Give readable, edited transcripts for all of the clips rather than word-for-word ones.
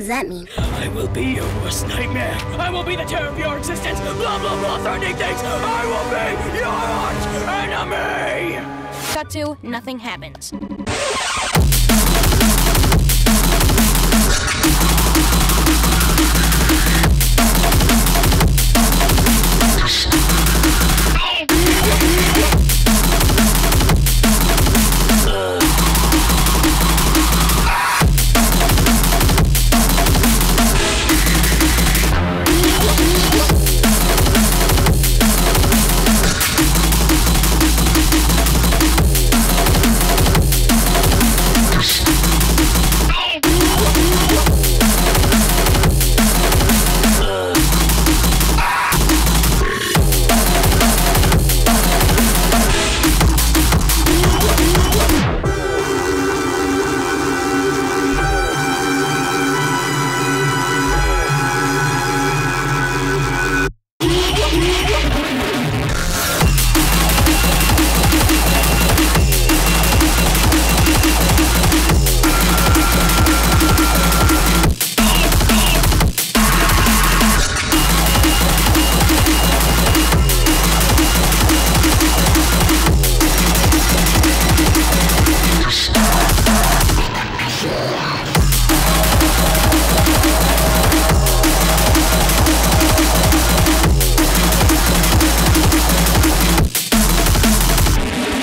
does that mean? I will be your worst nightmare. I will be the terror of your existence. Blah, blah, blah, threatening things. I will be your arch enemy. Cut to, nothing happens.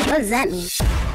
What does that mean?